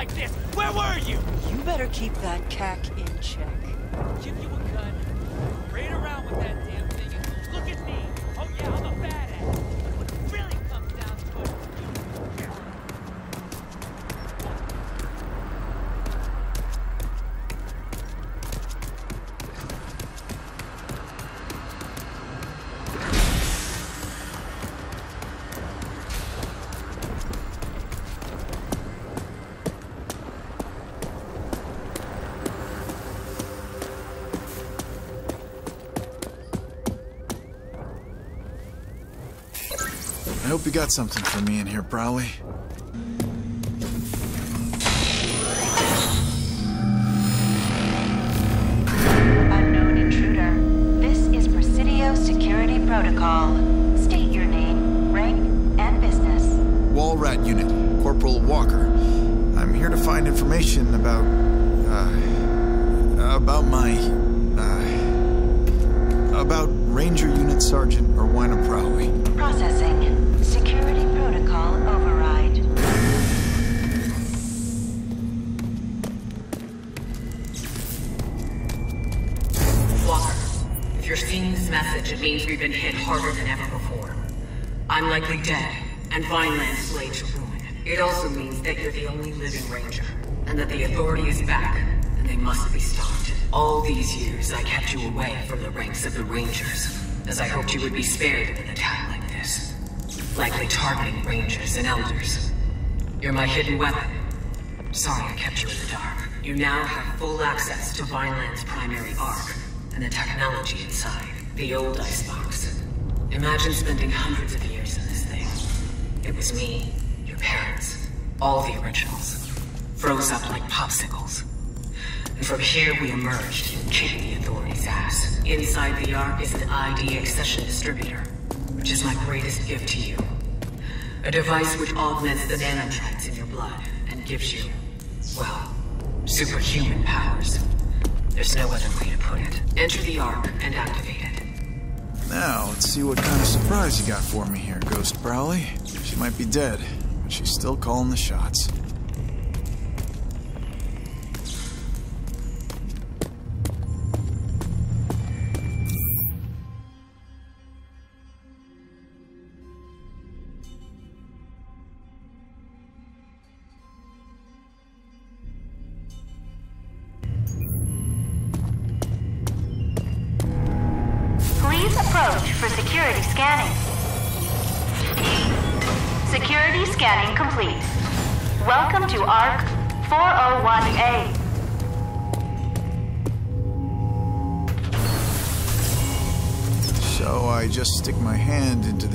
like this? Where were you? You better keep that CAC in check. Give you a gun, raid around with that damn thing, and look at me. Oh yeah, I'm a badass. When it really comes down to it, you got something for me in here, Prowley. Unknown intruder. This is Presidio Security Protocol. State your name, rank, and business. Wall Rat Unit, Corporal Walker. I'm here to find information about Ranger Unit Sergeant Erwina Prowley. Processing. Security protocol override. Walker, if you're seeing this message, it means we've been hit harder than ever before. I'm likely dead, and Vineland is laid to ruin. It also means that you're the only living Ranger, and that the Authority is back, and they must be stopped. All these years, I kept you away from the ranks of the Rangers, as I hoped you would be spared an attack like this. Likely targeting Rangers and Elders. You're my hidden weapon. Sorry I kept you in the dark. You now have full access to Vineland's primary ARC and the technology inside, the old icebox. Imagine spending hundreds of years in this thing. It was me, your parents, all the originals, froze up like popsicles. And from here we emerged, kicking the Authority's ass. Inside the ARC is an ID accession distributor, which is my greatest gift to you. A device which augments the nanotracts in your blood and gives you, well, superhuman powers. There's no other way to put it. Enter the ARC and activate it. Now, let's see what kind of surprise you got for me here, Ghost Prowley. She might be dead, but she's still calling the shots.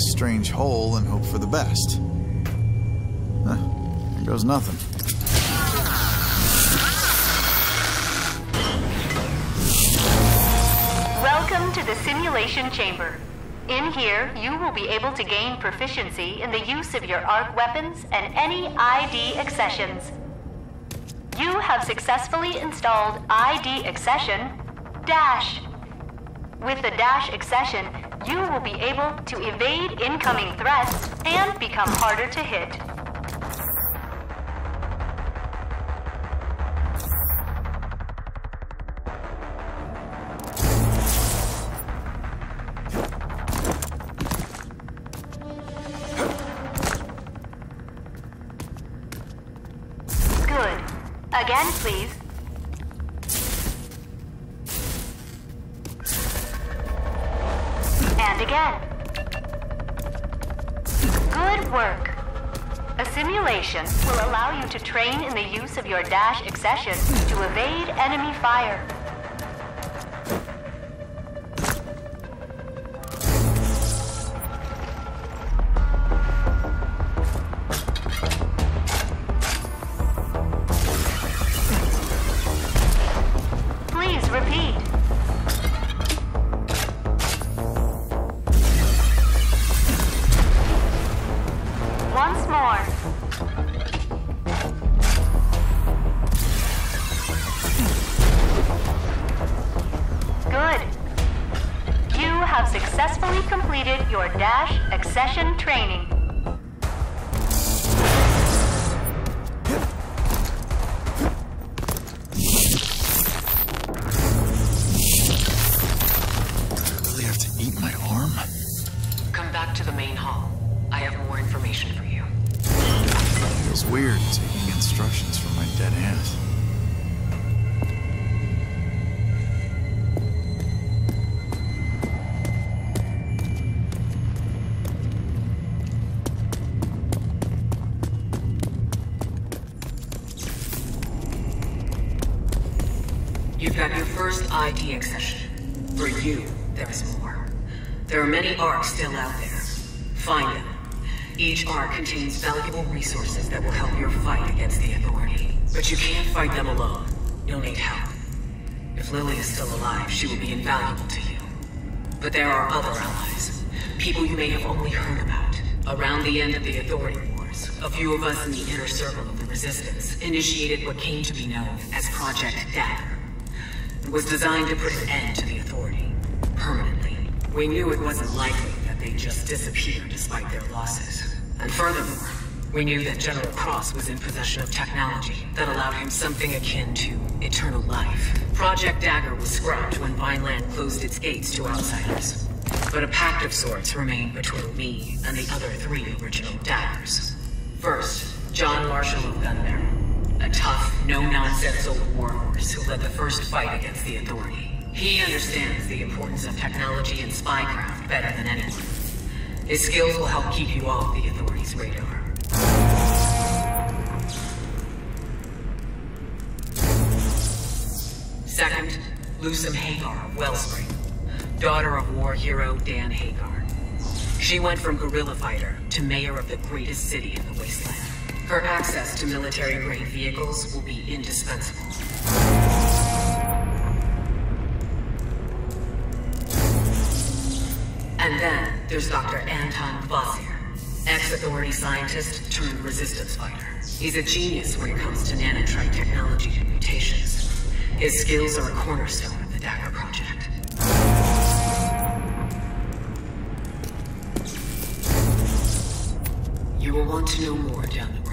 Strange hole and hope for the best. Huh, there goes nothing. Welcome to the simulation chamber. In here, you will be able to gain proficiency in the use of your ARC weapons and any ID accessions. You have successfully installed ID accession, Dash. With the Dash accession, you will be able to evade incoming threats and become harder to hit. Good. Again, please. Again. Good work. A simulation will allow you to train in the use of your Dash accession to evade enemy fire. Training. to the main hall. I have more information for you. It was weird taking instructions from my dead aunt. You've got your first ID accession. For you, there is more. There are many ARCs still out there. Find them. Each ARC contains valuable resources that will help your fight against the Authority. But you can't fight them alone. You'll need help. If Lily is still alive, she will be invaluable to you. But there are other allies. People you may have only heard about. Around the end of the Authority wars, a few of us in the inner circle of the Resistance initiated what came to be known as Project Dagger. Was designed to put an end to the Authority, permanently. We knew it wasn't likely that they'd just disappear despite their losses. And furthermore, we knew that General Cross was in possession of technology that allowed him something akin to eternal life. Project Dagger was scrapped when Vineland closed its gates to outsiders. But a pact of sorts remained between me and the other three original Daggers. First, John Marshall of Gunnar. A tough, no-nonsense old warhorse who led the first fight against the Authority. He understands the importance of technology and spycraft better than anyone. His skills will help keep you off the Authority's radar. Second, Lusia Hagar of Wellspring, daughter of war hero Dan Hagar. She went from guerrilla fighter to mayor of the greatest city in the Wasteland. Her access to military-grade vehicles will be indispensable. And then, there's Dr. Anton Bossier, ex-Authority scientist turned resistance fighter. He's a genius when it comes to nanotrite technology and mutations. His skills are a cornerstone of the Dagger Project. You will want to know more down the road.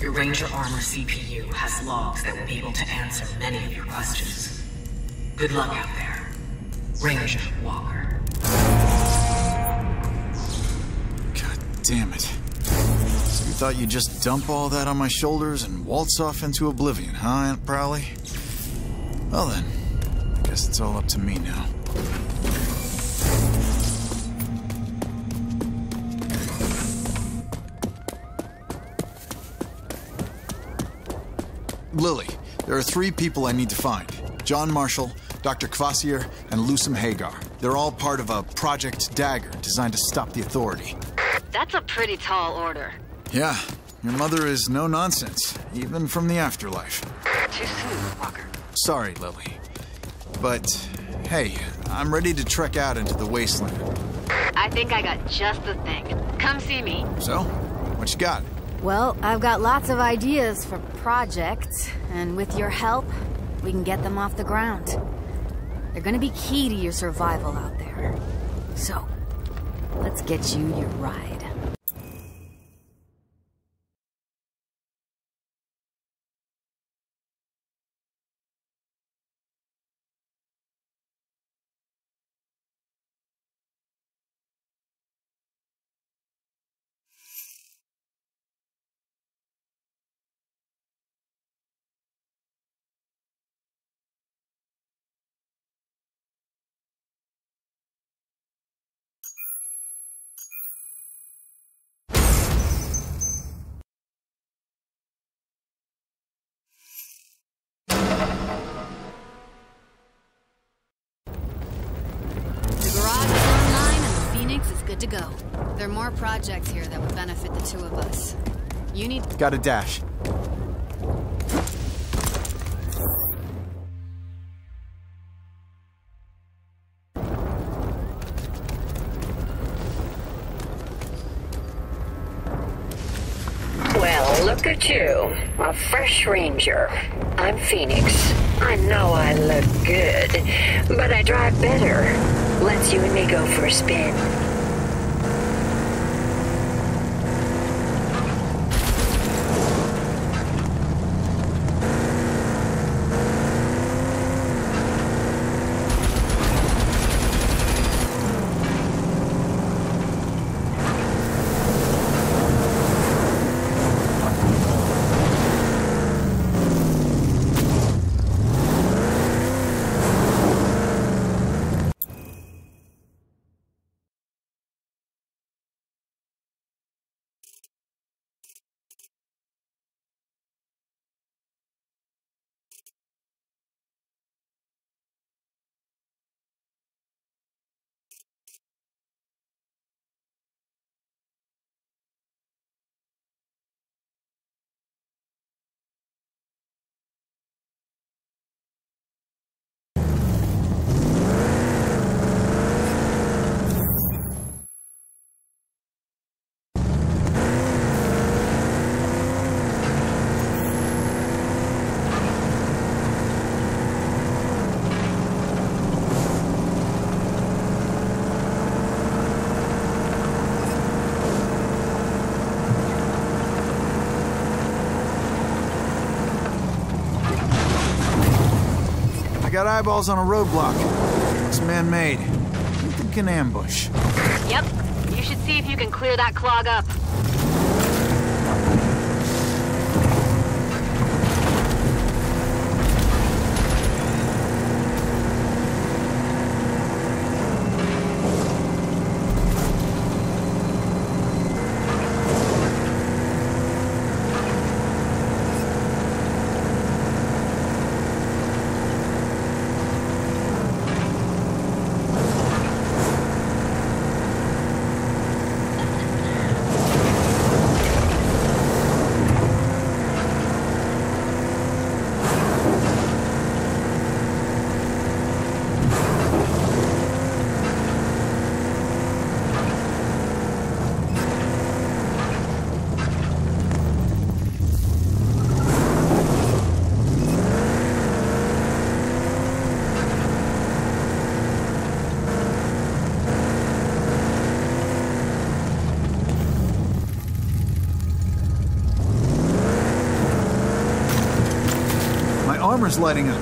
Your Ranger Armor CPU has logs that will be able to answer many of your questions. Good luck out there, Ranger Walker. God damn it. So you thought you'd just dump all that on my shoulders and waltz off into oblivion, huh, Aunt Prowley? Well then, I guess it's all up to me now. Lily, there are three people I need to find. John Marshall, Dr. Kvasir, and Lusia Hagar. They're all part of a Project Dagger designed to stop the Authority. That's a pretty tall order. Yeah, your mother is no nonsense, even from the afterlife. Too soon, Walker. Sorry, Lily. But, hey, I'm ready to trek out into the Wasteland. I think I got just the thing. Come see me. So, what you got? Well, I've got lots of ideas for projects, and with your help, we can get them off the ground. They're gonna be key to your survival out there. So, let's get you your ride. To go. There are more projects here that would benefit the two of us. You need... Gotta dash. Well, look at you. A fresh ranger. I'm Phoenix. I know I look good, but I drive better. Let's you and me go for a spin. got eyeballs on a roadblock. It's man-made. I think an ambush. Yep. You should see if you can clear that clog up. Armor's lighting up,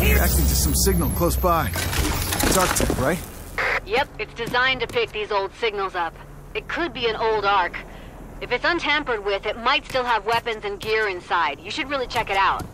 reacting to some signal close by. It's Arctic, right? Yep, it's designed to pick these old signals up. It could be an old ARC. If it's untampered with, it might still have weapons and gear inside. You should really check it out.